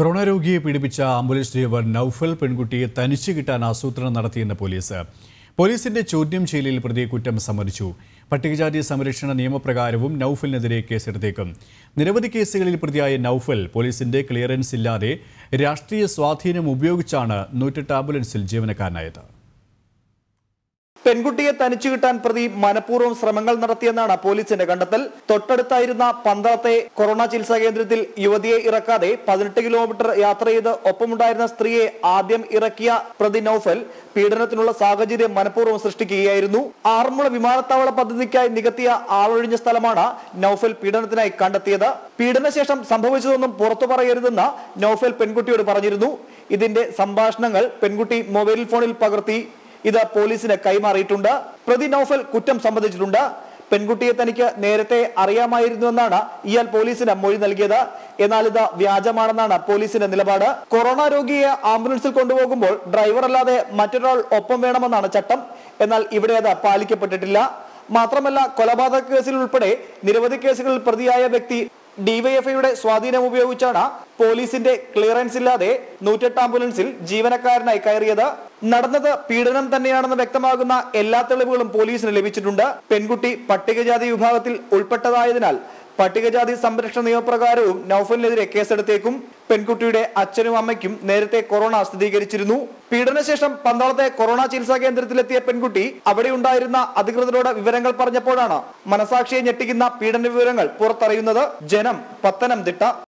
Corona രോഗിയെ പീഡിപ്പിച്ച ambulance driver Naufal പെൺകുട്ടിയെ തനിച്ചു കിട്ടാൻ ആസൂത്രണം നടത്തിയെന്ന് പോലീസ്. പോലീസിന്റെ ചോദ്യം ചെയ്യലിൽ പ്രതി കുറ്റം സമ്മതിച്ചു. പട്ടികജാതി സംരക്ഷണ നിയമപ്രകാരവും നൗഫലിനെതിരെ കേസെടുത്തേക്കും. നിരവധി കേസുകളിൽ പ്രതിയായ നൗഫൽ പോലീസിന്റെ ക്ലിയറൻസ് ഇല്ലാതെ രാഷ്ട്രീയ സ്വാധീനം ഉപയോഗിച്ചാണ് 108 ആംബുലൻസിൽ ജീവനക്കാരനായത്. പെൺകുട്ടിയെ തനിച്ചു കിട്ടാൻ പ്രതി മനഃപൂർവ്വം ശ്രമങ്ങൾ നടത്തിയെന്നാണ് പോലീസിന്റെ കണ്ടെത്തൽ. തൊട്ടടുത്തായിരുന്ന പന്തളത്തെ കൊറോണ ചികിത്സാ കേന്ദ്രത്തിൽ യുവതിയെ ഇറക്കാതെ 18 കിലോമീറ്റർ യാത്ര ചെയ്ത് ഒപ്പമുണ്ടായിരുന്ന സ്ത്രീയെ ആദ്യം ഇറക്കിയ പ്രതി നൗഫൽ പീഡനത്തിനുള്ള സാഹചര്യം മനഃപൂർവ്വം സൃഷ്ടിക്കുകയായിരുന്നു. ആറന്മുള വിമാനത്താവള പദ്ധതിക്കായി നികത്തിയ ആളൊഴിഞ്ഞ സ്ഥലമാണ് നൗഫൽ പീഡനത്തിനായി കണ്ടെത്തിയത്. പീഡനശേഷം സംഭവിച്ചതൊന്നും പുറത്തു പറയരുതെന്ന് നൗഫൽ പെൺകുട്ടിയോട് പറഞ്ഞിരുന്നു. ഇതിന്റെ സംഭാഷണങ്ങൾ പെൺകുട്ടി മൊബൈൽ ഫോണിൽ പകർത്തി ഇത് പോലീസിന് കൈമാറിയിട്ടുണ്ട്. പ്രതി നൗഫൽ കുറ്റം സമ്മതിച്ചിട്ടുണ്ട്. പെൺകുട്ടിയെ തനിക്ക് നേരത്തെ അറിയാമായിരുന്നുവെന്നാണ് ഇയാൾ പോലീസിന് മൊഴി നൽകിയത്. എന്നാൽ ഇത് വ്യാജമാണെന്നാണ് പോലീസിന്റെ നിലപാട്. കൊറോണ രോഗിയെ ആംബുലൻസിൽ കൊണ്ടുപോകുമ്പോൾ ഡ്രൈവർ അല്ലാതെ മറ്റൊരാൾ ഒപ്പം വേണമെന്നാണ് ചട്ടം. എന്നാൽ ഇവിടെ അത് പാലിക്കപ്പെട്ടിട്ടില്ല. മാത്രമല്ല, കൊലപാതക കേസിൽ ഉൾപ്പെടെ നിരവധി കേസുകളിൽ പ്രതിയായ വ്യക്തി ഡിവൈഎഫ്ഐയുടെ സ്വാധീനം ഉപയോഗിച്ചാണ് പോലീസിന്റെ ക്ലിയറൻസ് ഇല്ലാതെ 108 ആംബുലൻസിൽ ജീവനക്കാരനായി കയറിയത്. നടന്നത് പീഡനം തന്നെയാണെന്ന് വ്യക്തമാകുന്ന എല്ലാ തെളിവുകളും പോലീസിന് ലഭിച്ചിട്ടുണ്ട്. പെൺകുട്ടി പട്ടികജാതി വിഭാഗത്തിൽ ഉൾപ്പെട്ടതായതിനാൽ പട്ടികജാതി സംരക്ഷണ നിയമപ്രകാരവും നൗഫലിനെതിരെ കേസെടുത്തേക്കും. പെൺകുട്ടിയുടെ അച്ഛനും അമ്മയ്ക്കും നേരത്തെ കൊറോണ സ്ഥിരീകരിച്ചിരുന്നു. പീഡനശേഷം പന്തളത്തെ കൊറോണ ചികിത്സാ കേന്ദ്രത്തിലെത്തിയ പെൺകുട്ടി അവിടെ ഉണ്ടായിരുന്ന അധികൃതരോട് വിവരങ്ങൾ പറഞ്ഞപ്പോഴാണ് മനസാക്ഷിയെ ഞെട്ടിക്കുന്ന പീഡന വിവരങ്ങൾ പുറത്തറിയുന്നത്. ജനം, പത്തനംതിട്ട.